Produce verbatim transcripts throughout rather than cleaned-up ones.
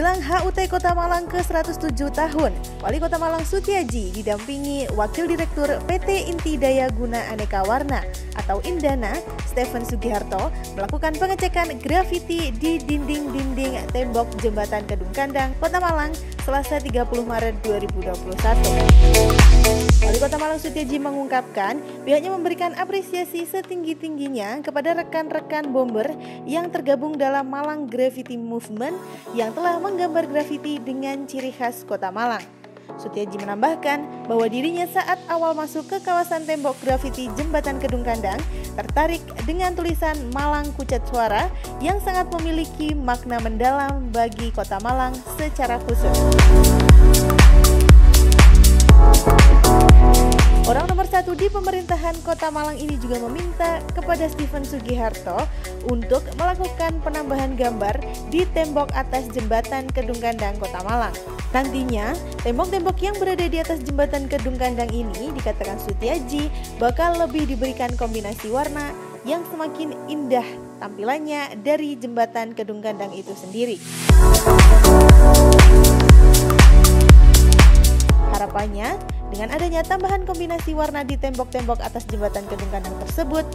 Jelang H U T Kota Malang ke seratus tujuh tahun, Wali Kota Malang Sutiaji didampingi Wakil Direktur P T Inti Daya Guna Aneka Warna atau Indana, Steven Sugiharto, melakukan pengecekan grafiti di dinding-dinding tembok Jembatan Kedungkandang, Kota Malang, Selasa tiga puluh Maret dua ribu dua puluh satu. Wali Kota Malang Sutiaji mengungkapkan pihaknya memberikan apresiasi setinggi-tingginya kepada rekan-rekan bomber yang tergabung dalam Malang Graffiti Movement yang telah menggambar grafiti dengan ciri khas Kota Malang. Sutiaji menambahkan bahwa dirinya saat awal masuk ke kawasan tembok grafiti Jembatan Kedungkandang tertarik dengan tulisan Malang Kucat Suara yang sangat memiliki makna mendalam bagi Kota Malang secara khusus. Orang nomor satu di pemerintahan Kota Malang ini juga meminta kepada Steven Sugiharto untuk melakukan penambahan gambar di tembok atas Jembatan Kedungkandang Kota Malang. Nantinya, tembok-tembok yang berada di atas Jembatan Kedungkandang ini, dikatakan Sutiaji, bakal lebih diberikan kombinasi warna yang semakin indah tampilannya dari Jembatan Kedungkandang itu sendiri. Harapannya, dengan adanya tambahan kombinasi warna di tembok-tembok atas Jembatan Kedungkandang tersebut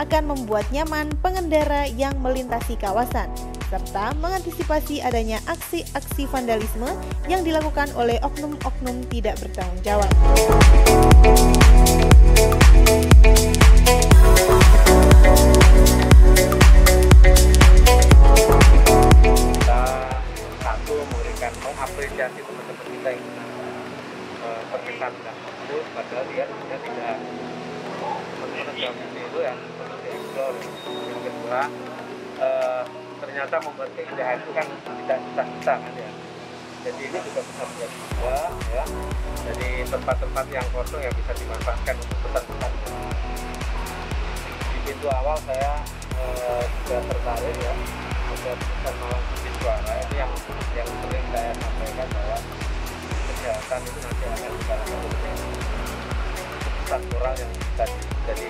akan membuat nyaman pengendara yang melintasi kawasan, serta mengantisipasi adanya aksi-aksi vandalisme yang dilakukan oleh oknum-oknum tidak bertanggung jawab. Kita satu memberikan mengapresiasi teman-teman kita yang terkesan dengan itu, padahal dia sudah tidak menemukan itu yang perlu dieksplor. Yang kedua, eh, ternyata membuat keindahan itu kan tidak susah-susah kan ya. Jadi ini juga bisa menjadi juga ya. Jadi tempat-tempat yang kosong yang bisa dimanfaatkan untuk pesan-pesan. Di pintu awal saya eh, juga tertarik ya untuk pesan Malang Kucing Suara itu yang yang sering saya sampaikan bahwa kesehatan itu nanti akan salah satu pesan moral yang bisa jadi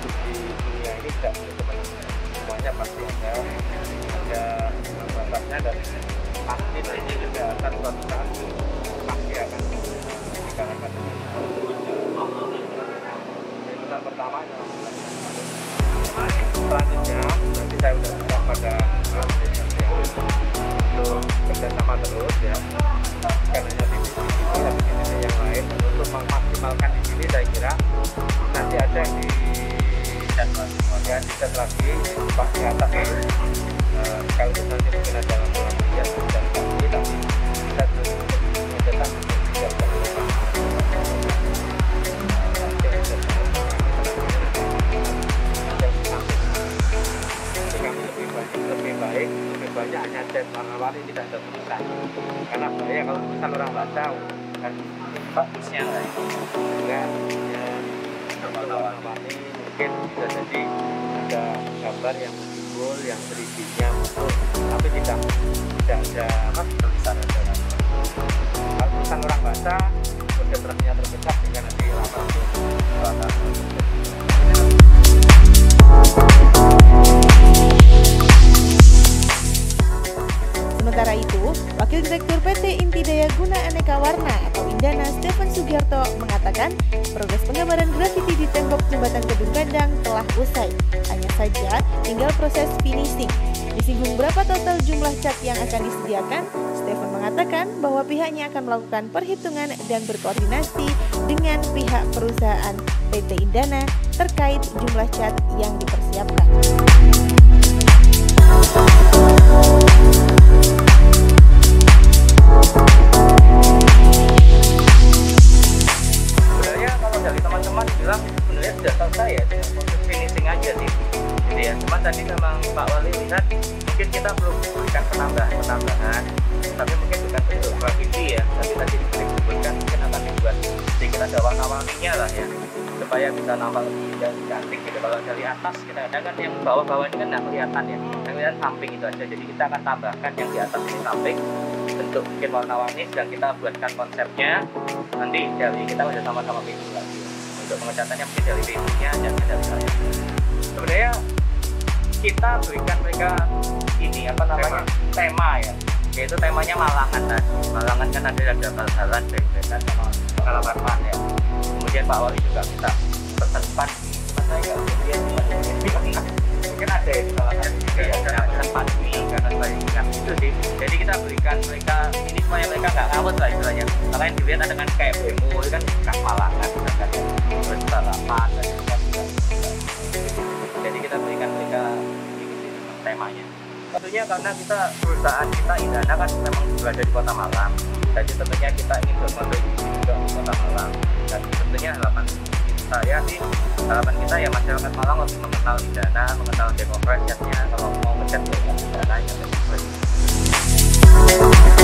di dunia ini tidak boleh kemana-mana. Semuanya pasti ada ada batasnya dan pasti nanti juga akan suatu saat pasti akan dikarenakan ini pesan pertamanya. Selanjutnya nanti saya sudah bisa pada untuk kerjasama terus ya, bukan hanya di sini tapi di sini yang lain untuk memaksimalkan di sini. Saya kira nanti ada yang di dan kemudian diset lagi pasti atas ya. Uh, kalau itu nanti mungkin ada dalam ya dan lagi tapi kita terus mencetak dengan lebih banyak lebih baik lebih banyak hanya cat warna-warni tidak ada tulisan, karena saya kalau tulisan orang baca kan bagusnya lah itu ya warna-warni bisa jadi ada gambar yang simbol yang berisinya untuk tapi tidak tidak ada apa tulisan ada kalau tulisan orang baca udah terusnya terpecah dengan nanti lapar sementara itu Wakil Direktur P T Inti Daya Guna Aneka Warna atau Indana Steven Sugiharto mengatakan progres penggambaran grafiti di tembok Jembatan Kedungkandang telah usai. Hanya saja tinggal proses finishing. Disinggung berapa total jumlah cat yang akan disediakan, Steven mengatakan bahwa pihaknya akan melakukan perhitungan dan berkoordinasi dengan pihak perusahaan P T Indana terkait jumlah cat yang dipersiapkan. Tadi memang Pak Wali lihat mungkin kita belum memberikan penambahan-penambahan, tapi mungkin bukan bentuk grafiti ya, tapi tadi disebutkan mungkin akan dibuat sedikit ada warna-warninya lah ya, supaya bisa nampak lebih cantik. Jadi kalau dari atas kita ada kan yang bawah-bawah ini kan nggak kelihatan ya, yang kelihatan samping itu aja. Jadi kita akan tambahkan yang di atas ini samping bentuk mungkin warna-warni, dan kita buatkan konsepnya nanti dari kita udah sama-sama bingung lagi untuk pengecatannya mungkin dari bingungnya dan dari saya. Sebenarnya kita berikan mereka ini apa namanya tema, tema ya yaitu temanya Malangan tadi. Malangan kan ada ada bal-balan, bek-bekan sama kalaparman ya. Kemudian Pak Wali juga kita tertempat di tempat saya, kemudian mungkin ada ya di Malangan juga ya, karena tempat ini karena saya ingat itu sih. Jadi kita berikan mereka ini semuanya, mereka nggak ngawet lah istilahnya. Makanya dilihat ada kan kayak bemo, itu kan khas Malangan, kan terus balapan dan sebagainya. Jadi kita berikan mereka temanya. Tentunya karena kita perusahaan kita Indana kan memang berada di Kota Malang, jadi tentunya kita ingin berkontribusi juga di Kota Malang. Dan tentunya harapan kita ya sih, harapan kita ya masyarakat Malang lebih mengenal Indana, mengenal demokrasinya, kalau mau mencat Indana ya.